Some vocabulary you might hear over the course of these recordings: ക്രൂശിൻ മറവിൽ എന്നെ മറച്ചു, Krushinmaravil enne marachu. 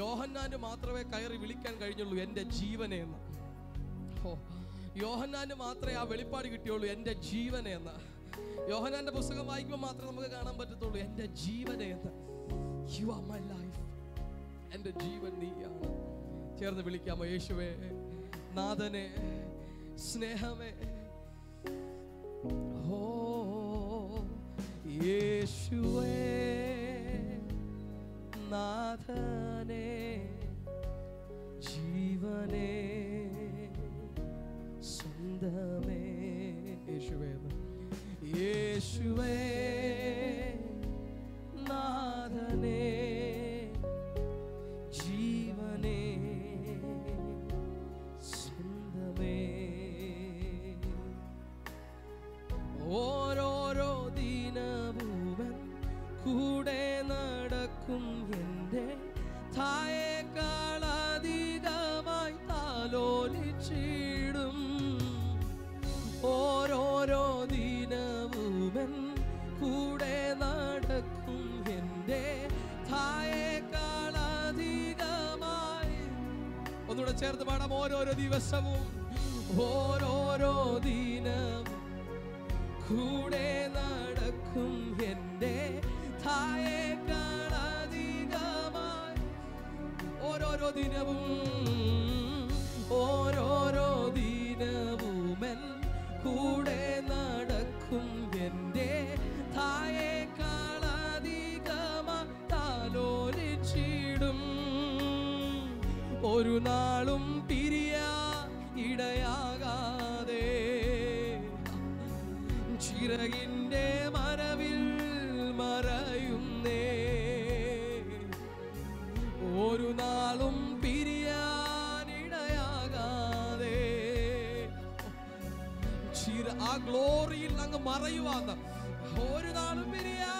യോഹന്നാനെ മാത്രമേ കയറി വിളിക്കാൻ കഴിഞ്ഞുള്ളൂ എൻ്റെ ജീവനെ എന്ന്. യോഹന്നാന് മാത്രമേ ആ വെളിപ്പാട് കിട്ടിയുള്ളൂ എൻ്റെ ജീവനെ എന്ന്. യോഹന്നാൻ്റെ പുസ്തകം വായിക്കുമ്പോൾ മാത്രമേ നമുക്ക് കാണാൻ പറ്റത്തുള്ളൂ എൻ്റെ ജീവനെ എന്ന്. യു ആർ മൈ ലൈഫ്, എൻ്റെ ജീവൻ നീയാണ്. ചേർന്ന് വിളിക്കാമോ? യേശുവേ, നാഥനെ, സ്നേഹമേ, ഓ യേശുവേ നാഥനെ ജീവനെ സ്വന്തമേ യേശുവേ, യേശുവേ നാഥനെ ജീവനെ സ്വന്തമേ. ഓരോരോ ദിനവും കൂടെ നടക്കും എൻ്റെ തായേക്കാളധികമായി താലോലിച്ചിടും. ഓരോരോ ദിനവും കൂടെ നടക്കും എൻ്റെ തായേക്കാളധികമായി. ഒന്നുകൂടെ ചേർത്ത് പാടാം. ഓരോരോ ദിവസവും, ഓരോരോ ദിനവും കൂടെ നടക്കും എൻ്റെ തായേക്കാളധികമായി. ഓരോരോ ദിനവും, ഓരോരോ ദിനവും കൂടെ നടക്കും എൻ്റെ തായേക്കാളധികമായി താലോലിച്ചിടും. ഒരു നാളും പിരിയാ ഇടയാകാതെ ചിറകിൻ്റെ മറവിൽ മറയുന്നേ. ഒരു നാളും പിരിയാനിടയാകാതെ ആ ഗ്ലോറിയിൽ അങ്ങ് മറയുവാന്ന്. ഒരു നാളും പിരിയാ,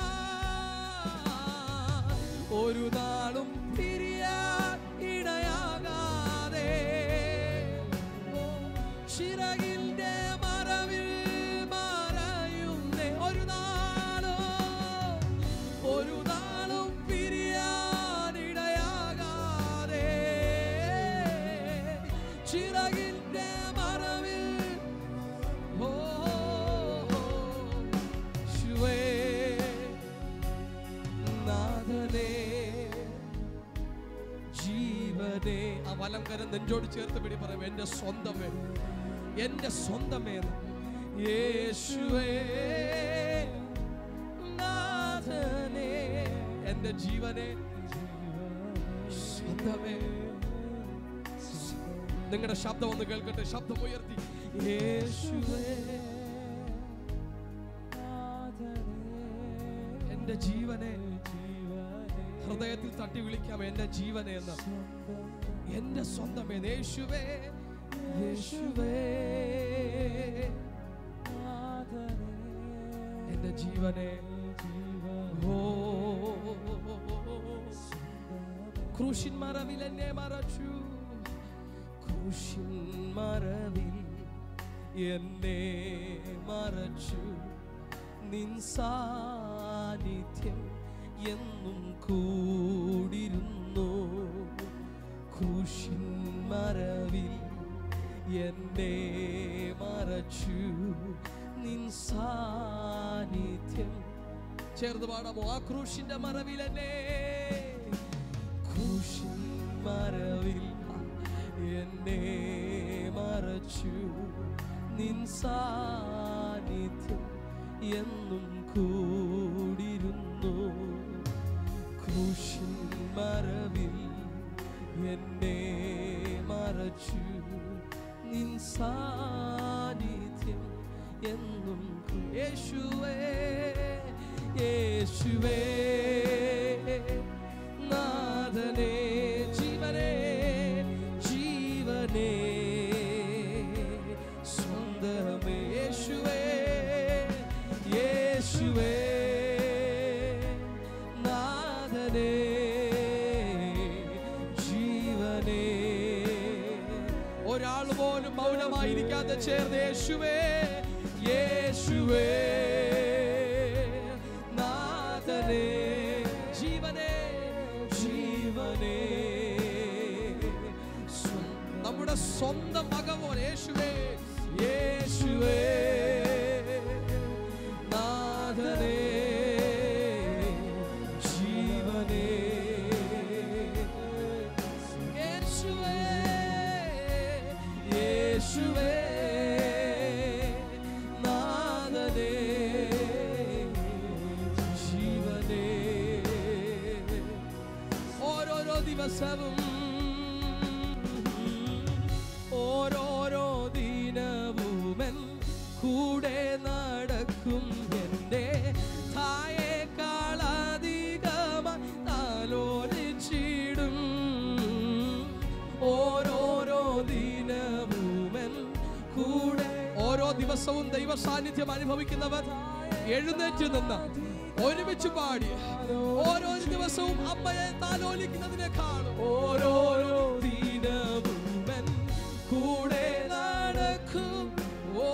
ഒരു നാളും പിരിയാനിടയാകാതെ ചിറകിൻ്റെ മറവിൽ. ആ വലംകരം നെഞ്ചോട് ചേർത്ത് പിടി, പറയും എൻ്റെ സ്വന്തമേ, എൻ്റെ സ്വന്തമേ. യേശുവേ നാഥനെ, എൻ്റെ ജീവനെ സ്വന്തമേ. നിങ്ങളുടെ ശബ്ദം ഒന്ന് കേൾക്കട്ടെ, ശബ്ദം ഉയർത്തി. യേശുവേ എൻ്റെ ജീവനെ, ഹൃദയത്തിൽ തട്ടി വിളിക്കാം എൻ്റെ ജീവനെ എന്ന്, എൻ്റെ സ്വന്തമേ. യേശുവേ, യേശുവേ എൻ്റെ ജീവനെ. ഓ ക്രൂശിന്മറവിൽ എന്നെ മറച്ചു, ക്രൂശിന്മറവിൽ എന്നെ മറച്ചു, നിൻ സാന്നിധ്യം എന്നും കൂടിരുന്നു. ക്രൂശിന്മറവിൽ എന്നെ മറച്ചു, നിൻ സാന്നിധ്യം. ചേർന്ന് പാടാമോ? ആ ക്രൂശിന്റെ മറവിൽ എന്നെ, ക്രൂശിന്മറവിൽ എന്നെ മറച്ചു, നിൻ സാന്നിധ്യം എന്നും കൂടിരുന്നു. ക്രൂശിന്മറവിൽ എന്നെ മറച്ചു, നിൻ സാന്നിധ്യം എന്നും. യേശുവേ, യേശുവേ നാഥനെ ജീവനെ, ജീവനെ സ്വന്തമേ. യേശുവേ, യേശുവേ നാഥനെ ജീവനെ. ഒരാൾ പോലും മൗനമായിരിക്കാതെ ചേർന്ന് യേശുവേ, യേശുവേ നാഥനെ ജീവനെ, ജീവനെ. சொந்த மகன் இயேசுவே இயேசுவே நாதனே ஜீவனே இயேசுவே இயேசுவே Ororo dinavum kude nadakkum ende thaye kaladigama nalolichidum ororo dinavum kude oro divasavum daiva saanidhyam anubhavikkunnavar ezhunettu ninna ഒരുമിച്ച് പാടി ഓരോ ദിവസവും അമ്മയെ താലോലിക്കുന്നതിനേക്കാൾ ഓരോരോ ദിനവും കൂടെ നടക്കും ഓ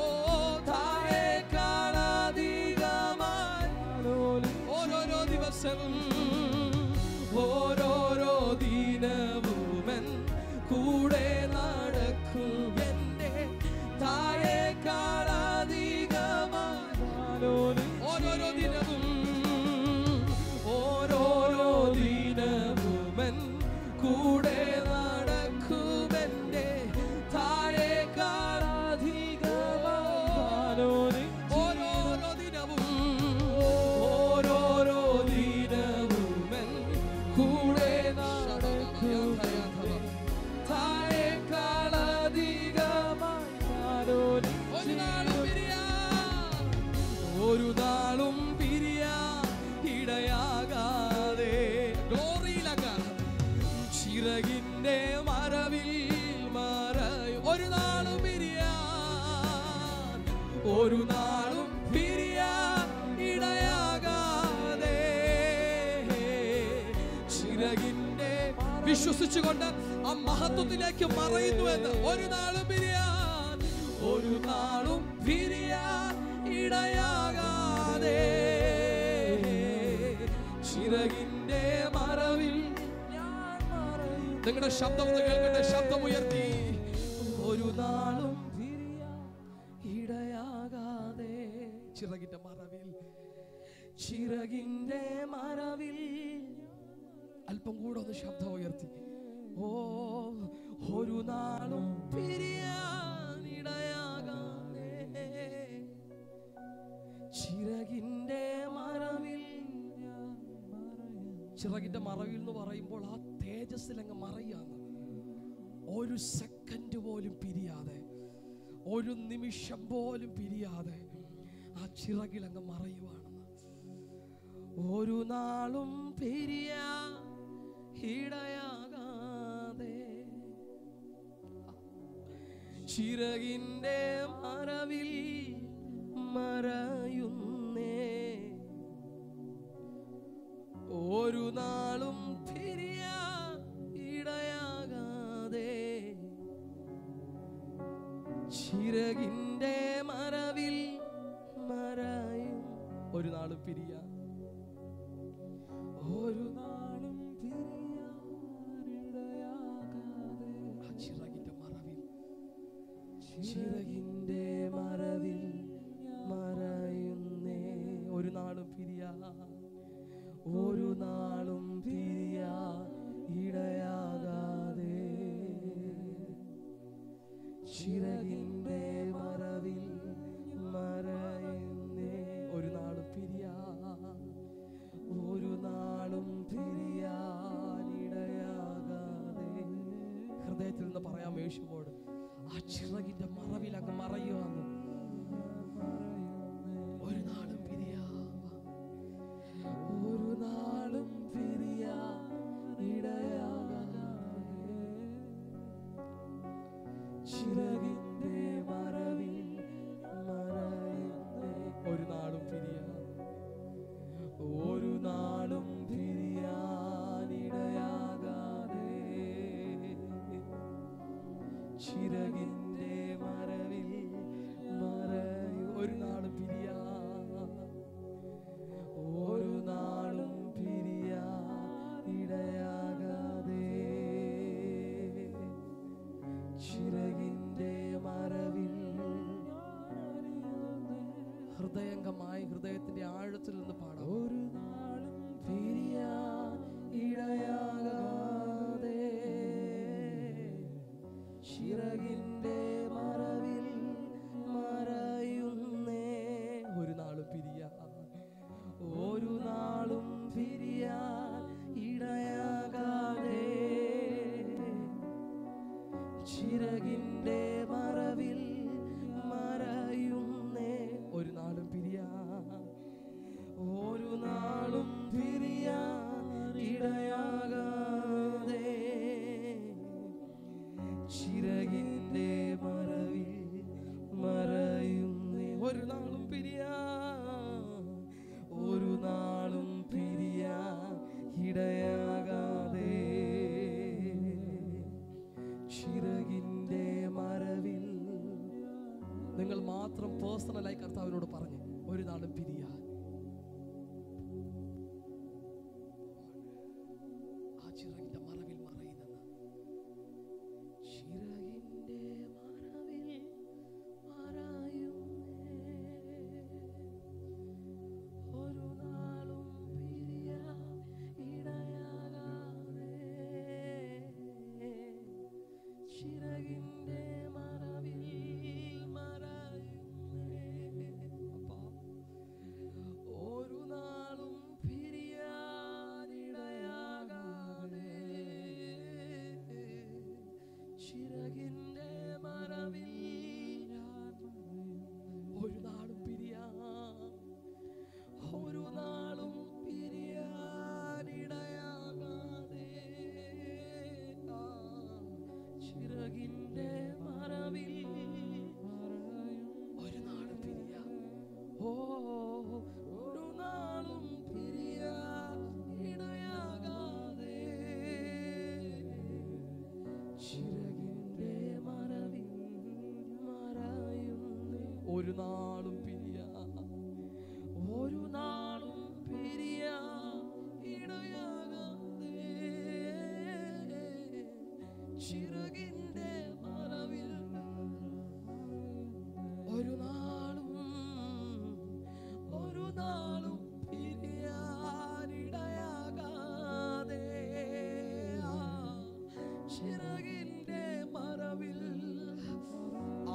താഴേക്കാളാധികമായി ഓരോരോ ദിവസവും ഓരോരോ ദിനവും കൂടെ നടക്കും എൻ്റെ താഴേക്കാളാധികമായി ഓരോരോ ദിനവും കൂടെ നടക്കുമെന്റെ താഴേക്കാളാധികമായി ഓരോരോ ദിനവും ഓരോരോ ദിനവും കൂടെ നടക്കുമെന്റെ താഴേക്കാളാധികമായി ഒരു നാളും പിരിയാൻ ഇടയാകാതെ ചിറകിന്റെ മറവിൽ മറയും ഒരു നാളും പിരിയാൻ ഇടയാകാതെ ചിറകിന്റെ വിശ്വസിച്ചുകൊണ്ട് ആ മഹത്വത്തിലേക്ക് മറയുന്നു എന്ന് ഒരു നാളും പിരിയാൻ ഇടയാകാതെ ചിറകിന്റെ മറവിൽ നിങ്ങളുടെ ശബ്ദം ഒന്ന് കേൾക്കട്ടെ ശബ്ദം ഉയർത്തി ഒരു നാളും തിരിയാൻ ഇടയാകാതെ ചിറകിന്റെ മറവിൽ അല്പം കൂടെ ഒന്ന് ശബ്ദം ഉയർത്തി ഓ ഒരു നാളും തിരിയാൻ ഇടയാകാതെ ചിറകിന്റെ മറവിൽ ചിറകിന്റെ മറവിൽ എന്ന് പറയുമ്പോൾ ആ തേജസ്സിലങ്ങ് മറയാണ് ഒരു സെക്കൻഡ് പോലും പിരിയാതെ ഒരു നിമിഷം പോലും പിരിയാതെ ആ ചിറകിലങ്ങ് മറയുവാണെന്ന് ഒരു നാളും പിരിയാൻ ഇടയാകാതെ ചിറകിന്റെ മറവിൽ മറയുന്നേ ഒരു നാളും തിരിയാൻ ഇടയാകാതെ ചിറകിന്റെ മറവിൽ മറയും ഒരു നാളും തിരിയാൻ ഇടയാകാതെ ചിറകിന്റെ മറവിൽ മറയുന്നേ ഒരു നാളും പിരിയാൻ ഒരു നാളും പിരിയാൻ ഇടയാകാതെ ചിറകിന്റെ മറവിൽ മറയുന്നേ ഒരു നാളും പിരിയാൻ ഇടയാകാതെ ഹൃദയത്തിൽ നിന്ന് പറയാം യേശുവോട് ആ ചിറകിന്റെ മറവിൽ അങ്ങ് മറയുവാണ് ഒരു നാളും പിരിയാൻ ഒരു നാളും പിരിയാൻ ഇടയാകാതെ ചിറകിന്റെ മറവിൽ മറയുന്നേ ഒരു നാളും പിരിയാൻ ഇടയാകാതെ ചിറകിന്റെ മറവിൽ മറയും ഒരു നാളും പിരിയാൻ ഒരു നാളും പിരിയാൻ ഇടയാകാതെ ചിറകിൻ്റെ മറവിൽ മറയുന്നേ. ഒരു നാളും പിരിയാൻ ഇടയാകാതെ ചിറകിൻ്റെ മറവിൽ മറയുന്നേ. ഒരു നാളും പിരിയാൻ ഇടയാകാതെ ചിറകിൻ്റെ മറവിൽ മറയുന്നേ. ഒരു നാളും പിരിയാൻ ഇടയാകാതെ ചിറകിൻ്റെ മറവിൽ. നിങ്ങൾ മാത്രം പേഴ്സണലായി കർത്താവിനോട് പറഞ്ഞു, ഒരു നാളും പിരിയാൻ.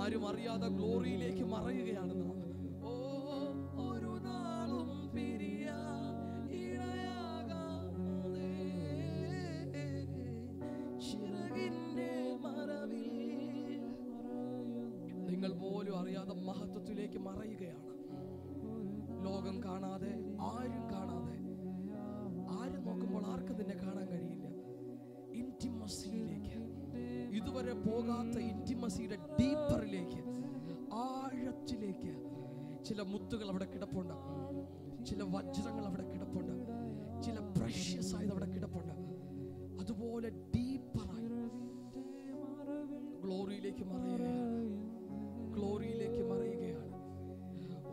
ആരും അറിയാതെ ഗ്ലോറിയിലേക്ക് മറയുകയാണ് നാം. ഒരു നാളും പിരിയാൻ ഇടയാകാതെ ചിറകിൻ്റെ മറവിൽ. നിങ്ങൾ പോലും അറിയാതെ മഹത്വത്തിലേക്ക് മറയുകയാണ്. ലോകം കാണാതെ, ആരും കാണാതെ, ആരും നോക്കുമ്പോൾ ആർക്കും നിന്നെ കാണാൻ കഴിയില്ല. ഇന്റിമസിയിലേക്ക്, ഇതുവരെ പോകാത്ത ഇന്റിമസിയുടെ ഡീപ്പറിലേക്ക്, ആഴത്തിലേക്ക്. ചില മുത്തുകൾ അവിടെ കിടപ്പുണ്ട്, ചില വജ്രങ്ങൾ അവിടെ കിടപ്പുണ്ട്, ചില പ്രഷ്യസ് ആയത് അവിടെ കിടപ്പുണ്ട്. അതുപോലെ ഡീപ്പറായി ഗ്ലോറിയിലേക്ക് മറയുകയാണ്, ഗ്ലോറിയിലേക്ക് മറയുകയാണ്.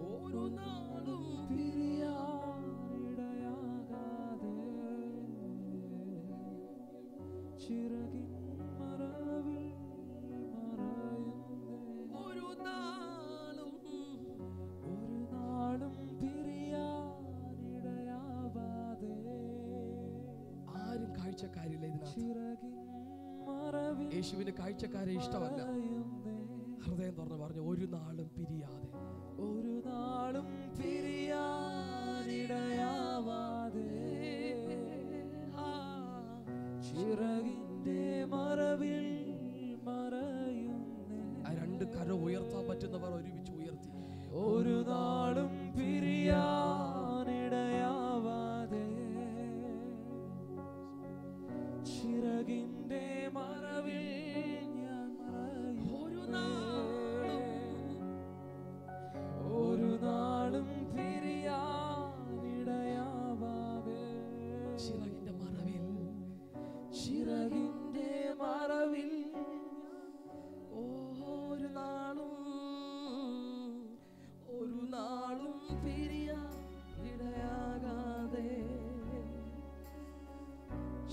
ഓരോ നാളും പിരിയാനിടയാകാതെ ചിറകിൻ മറവിൽ മറയുന്നേ. ഒരു നാളും പിരിയാനിടയാവാതെ. ആരും കാഴ്ചക്കാരില്ല ഇതിനകത്ത്. ചിറകിൻ മറവിൽ. യേശുവിന് കാഴ്ചക്കാരെ ഇഷ്ടമല്ല. ഹൃദയം തുറന്ന് പറഞ്ഞു, ഒരു നാളും പിരിയാനിടയാവാതെ ചിറകിൻ്റെ മറവിൽ മറയുന്നേ. ആ രണ്ട് കരം ഉയർത്താൻ പറ്റുന്നവർ ഒരുമിച്ച് ഉയർത്തി. ഒരു നാളും പിരിയാനിടയാവാതെ ചിറകിൻ്റെ മറവിൽ ഞാൻ മറയുന്നേ. ഒരു നാളും പിരിയാനിടയാവാതെ ചിറകിൻ്റെ മറവിൽ ഒരു നാളും പിരിയാനിടയാകാതെ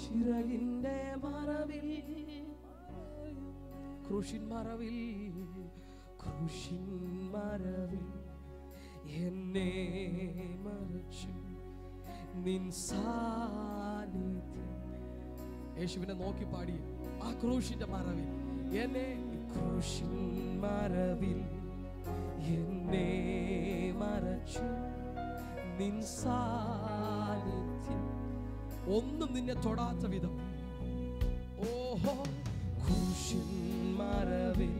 ചിറകിൻ്റെ മറവിൽ. കൃഷിൻ മറവിൽ എന്നെ മറച്ചു നിൻ സാന്നിധ്യം. യേശുവിനെ നോക്കി പാടി, ആ ക്രൂശിന്റെ മറവിൽ എന്നെ Krushinmaravil enne marachu നിൻ സാന്നിധ്യം ഒന്നും നിന്നെ തൊടാത്ത വിധം ഓഹോ ക്രൂശിന്മറവിൽ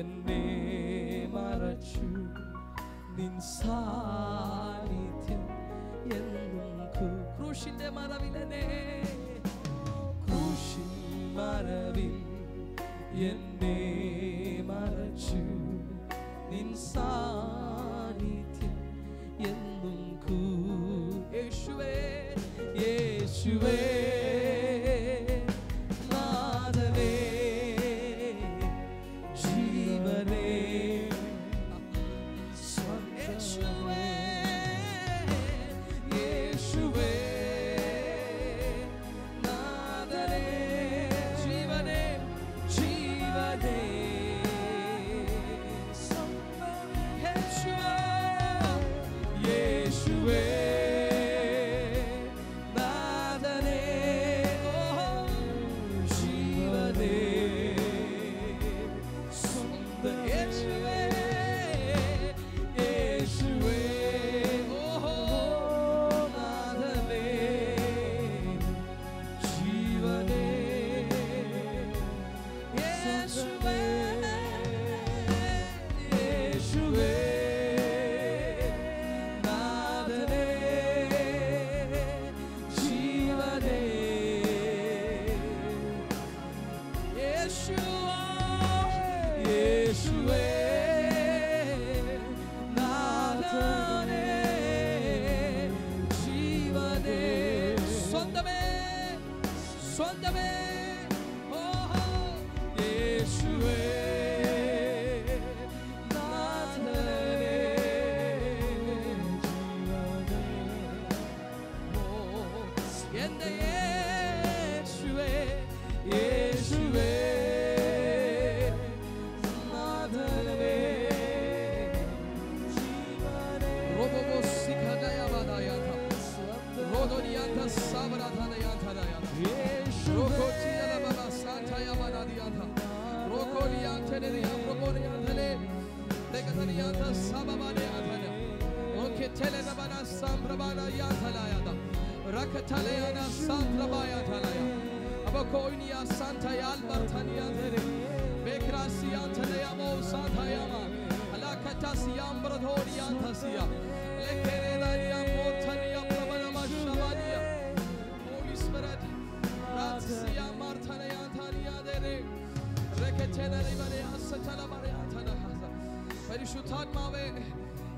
എന്നെ മറച്ചു നിൻ സാന്നിധ്യം എന്നും ക്രൂശിന്റെ മറവിൽ എന്നെ ക്രൂശിന്മറവിൽ എന്നെ മറച്ചു നിൻ സാന്നിധ്യം എന്നും യേശുവേ യേശുവേ നാഥനേ ജീവനേ യേശുവേ യേശുവേ നാഥനേ ജീവനേ ജീവനേ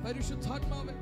Perişutatma ve